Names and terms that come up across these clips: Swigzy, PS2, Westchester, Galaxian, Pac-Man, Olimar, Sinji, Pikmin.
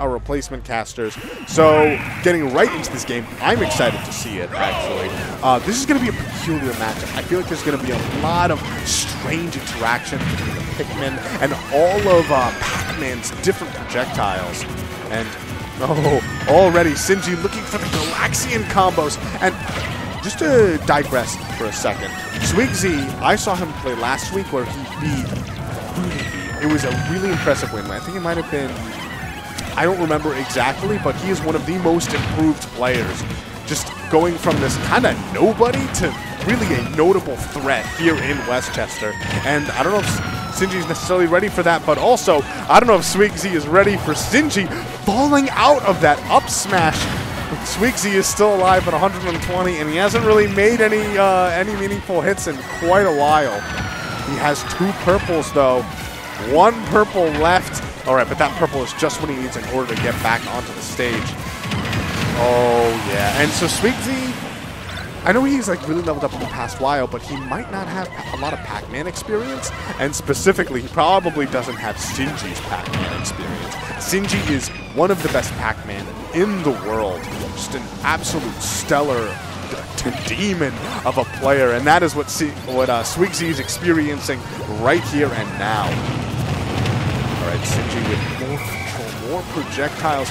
our replacement casters. So getting right into this game, I'm excited to see it, actually. This is going to be a peculiar matchup. I feel like there's going to be a lot of strange interaction between the Pikmin and all of Pac-Man's different projectiles. And, oh, already Sinji looking for the Galaxian combos. And just to digress for a second, Swigzy, I saw him play last week where he beat. It was a really impressive win. I think it might have been, I don't remember exactly, but he is one of the most improved players. Just going from this kind of nobody to really a notable threat here in Westchester. And I don't know if Sinji's necessarily ready for that, but also, I don't know if Swigzy is ready for Sinji falling out of that up smash. Swigzy is still alive at 120, and he hasn't really made any meaningful hits in quite a while. He has two purples, though. One purple left. All right, but that purple is just what he needs in order to get back onto the stage. Oh, yeah. And so Swigzy, I know he's like really leveled up in the past while, but he might not have a lot of Pac-Man experience, and specifically, he probably doesn't have Sinji's Pac-Man experience. Sinji is one of the best Pac-Man in the world, just an absolute stellar demon of a player, and that is what Swigzy is experiencing right here and now. All right, Sinji with more control, more projectiles,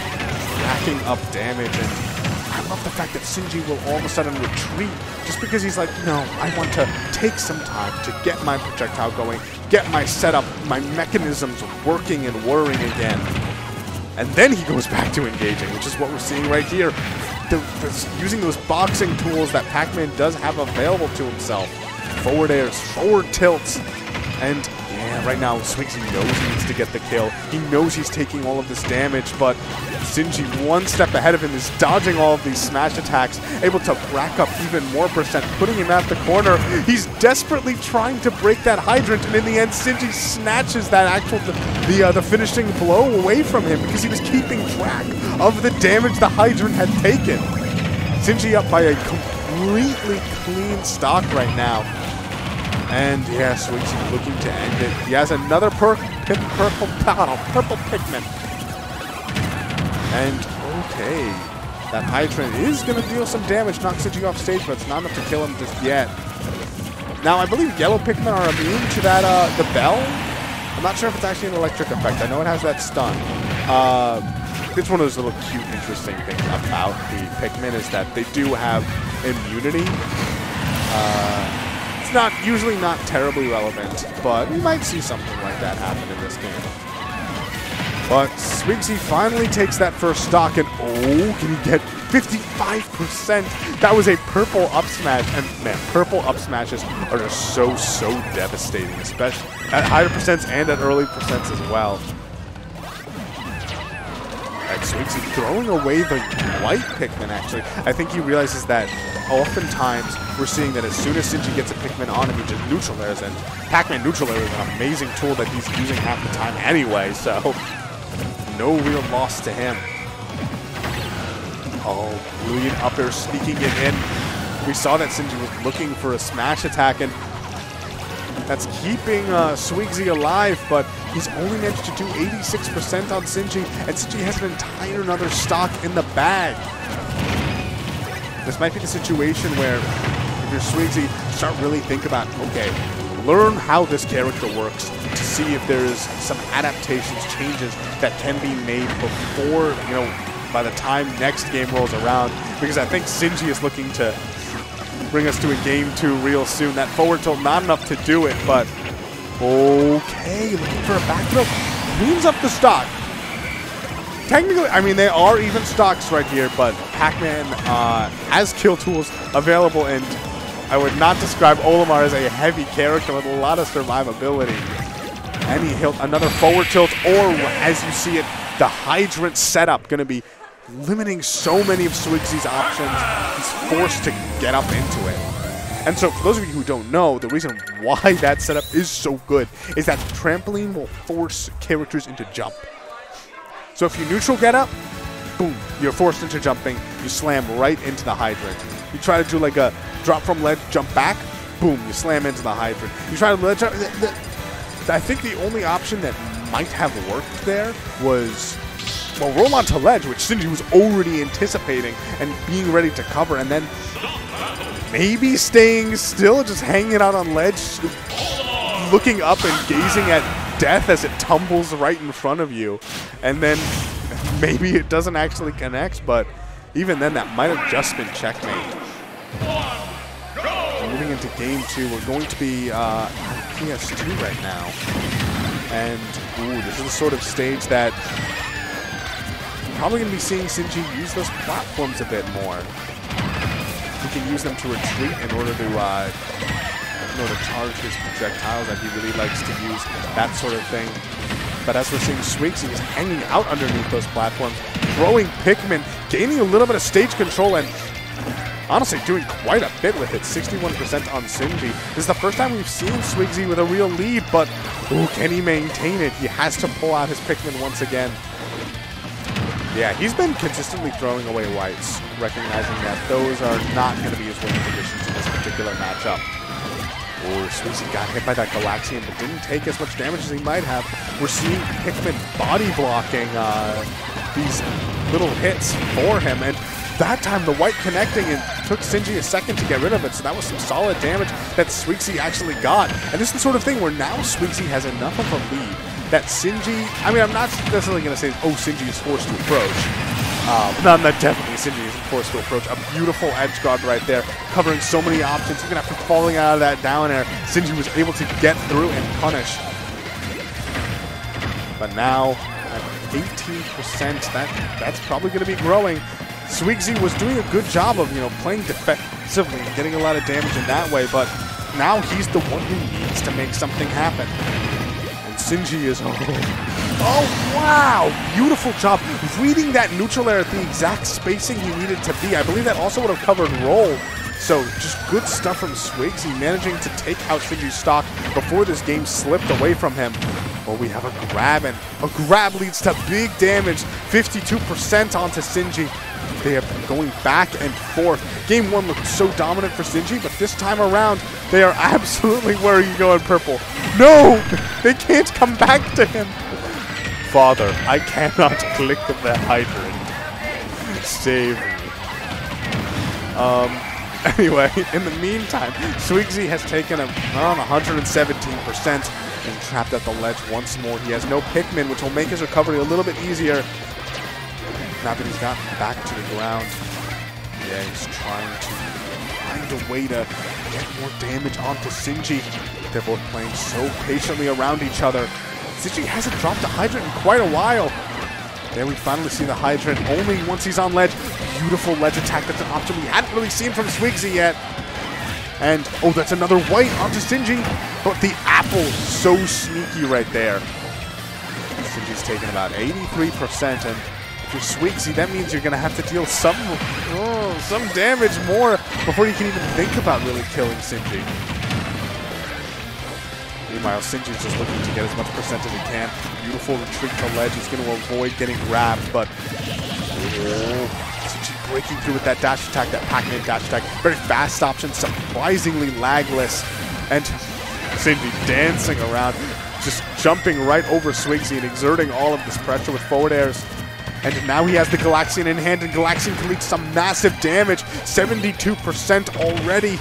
racking up damage, and I love the fact that Sinji will all of a sudden retreat just because he's like, no, I want to take some time to get my projectile going, get my setup, my mechanisms working and whirring again. And then he goes back to engaging, which is what we're seeing right here. Using those boxing tools that Pac-Man does have available to himself. Forward airs, forward tilts, and yeah, right now Swigzy knows he needs to get the kill. He knows he's taking all of this damage, but Sinji, one step ahead of him, is dodging all of these smash attacks, able to rack up even more percent, putting him at the corner. He's desperately trying to break that hydrant, and in the end, Sinji snatches that actual the finishing blow away from him because he was keeping track of the damage the hydrant had taken. Sinji up by a completely clean stock right now. And yeah, Swigzy looking to end it. He has another purple Pikmin. And okay, that hydrant is going to deal some damage, knock Sinji off stage, but it's not enough to kill him just yet. Now I believe yellow Pikmin are immune to that the bell. I'm not sure if it's actually an electric effect. I know it has that stun. It's one of those little cute, interesting things about the Pikmin is that they do have immunity. It's not usually not terribly relevant, but we might see something like that happen in this game. But Swigzy finally takes that first stock, and oh, can he get 55%? That was a purple up smash, and man, purple up smashes are just so devastating, especially at higher percents and at early percents as well. And Swigzy throwing away the white Pikmin, actually. I think he realizes that oftentimes we're seeing that as soon as Sinji gets a Pikmin on him, he just neutral airs, and Pac-Man neutral air is an amazing tool that he's using half the time anyway, so no real loss to him. Oh, brilliant up air sneaking it in. We saw that Sinji was looking for a smash attack, and that's keeping Swigzy alive, but he's only managed to do 86% on Sinji, and Sinji has an entire another stock in the bag. This might be the situation where if you're Swigzy, start really think about, okay, learn how this character works to see if there's some adaptations, changes that can be made before, you know, by the time next game rolls around. Because I think Sinji is looking to bring us to a game 2 real soon. That forward tilt, not enough to do it, but okay, looking for a back throw. Cleans up the stock. Technically, I mean, they are even stocks right here, but Pac-Man has kill tools available, and I would not describe Olimar as a heavy character with a lot of survivability. And he hit another forward tilt, or as you see it, the hydrant setup going to be limiting so many of Swigzy's options. He's forced to get up into it. And so, for those of you who don't know, the reason why that setup is so good is that the trampoline will force characters into jump. So if you neutral get up, boom, you're forced into jumping. You slam right into the hydrant. You try to do like a drop from ledge, jump back, boom, you slam into the hydrant. You try to ledge up. I think the only option that might have worked there was well, roll onto ledge, which Sinji was already anticipating and being ready to cover, and then maybe staying still, just hanging out on ledge, looking up and gazing at death as it tumbles right in front of you. And then maybe it doesn't actually connect, but even then, that might have just been checkmate. Moving into game two, we're going to be PS2 right now. And ooh, this is the sort of stage that I'm probably going to be seeing Sinji use those platforms a bit more. He can use them to retreat in order to charge his projectiles that he really likes to use, that sort of thing. But as we're seeing Swigzy, he's hanging out underneath those platforms, throwing Pikmin, gaining a little bit of stage control, and honestly doing quite a bit with it. 61% on Sinji. This is the first time we've seen Swigzy with a real lead, but ooh, can he maintain it? He has to pull out his Pikmin once again. Yeah, he's been consistently throwing away whites, recognizing that those are not going to be his winning conditions in this particular matchup. Ooh, Swigzy got hit by that Galaxian, but didn't take as much damage as he might have. We're seeing Pikmin body blocking these little hits for him, and that time the white connecting and took Sinji a second to get rid of it, so that was some solid damage that Swigzy actually got. And this is the sort of thing where now Swigzy has enough of a lead that Sinji, I mean, I'm not necessarily going to say, oh, Sinji is forced to approach. Not definitely Sinji is forced to approach. A beautiful edge guard right there, covering so many options. Even after falling out of that down air, Sinji was able to get through and punish. But now, at 18%, that's probably going to be growing. Swigzy was doing a good job of, you know, playing defensively and getting a lot of damage in that way, but now he's the one who needs to make something happen. And Sinji is... Oh, wow! Beautiful job. Reading that neutral air at the exact spacing he needed to be. I believe that also would have covered roll. So just good stuff from Swigzy, managing to take out Sinji's stock before this game slipped away from him. Well, we have a grab, and a grab leads to big damage. 52% onto Sinji. They have been going back and forth. Game one looked so dominant for Sinji, but this time around, they are absolutely, where are you going, purple? No! They can't come back to him. Father, I cannot click the hydrant. Save me. Anyway, in the meantime, Swigzy has taken around 117% and trapped at the ledge once more. He has no Pikmin, which will make his recovery a little bit easier. Now that he's gotten back to the ground, yeah, he's trying to find a way to get more damage onto Sinji. They're both playing so patiently around each other. Sinji hasn't dropped a hydrant in quite a while. There we finally see the hydrant, only once he's on ledge. Beautiful ledge attack. That's an option we hadn't really seen from Swigzy yet. And, oh, that's another white onto Sinji. But the apple, so sneaky right there. Sinji's taken about 83%. And if you're Swigzy, that means you're going to have to deal some damage more before you can even think about really killing Sinji. Meanwhile, Sinji's just looking to get as much percent as he can. Beautiful retreat to ledge. He's going to avoid getting grabbed, but... Sinji breaking through with that dash attack, that Pac-Man dash attack. Very fast option, surprisingly lagless. And Sinji dancing around, just jumping right over Swigzy and exerting all of this pressure with forward airs. And now he has the Galaxian in hand, and Galaxian can lead some massive damage. 72% already.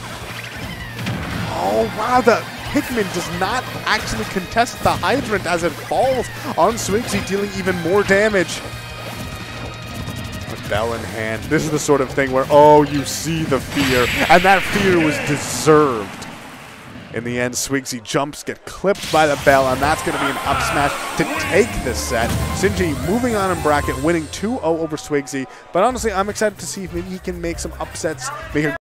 Oh, wow, the... Pikmin does not actually contest the hydrant as it falls on Swigzy, dealing even more damage. With Bell in hand, this is the sort of thing where, oh, you see the fear, and that fear was deserved. In the end, Swigzy jumps, get clipped by the Bell, and that's going to be an up smash to take this set. Sinji moving on in bracket, winning 2-0 over Swigzy, but honestly, I'm excited to see if maybe he can make some upsets, make a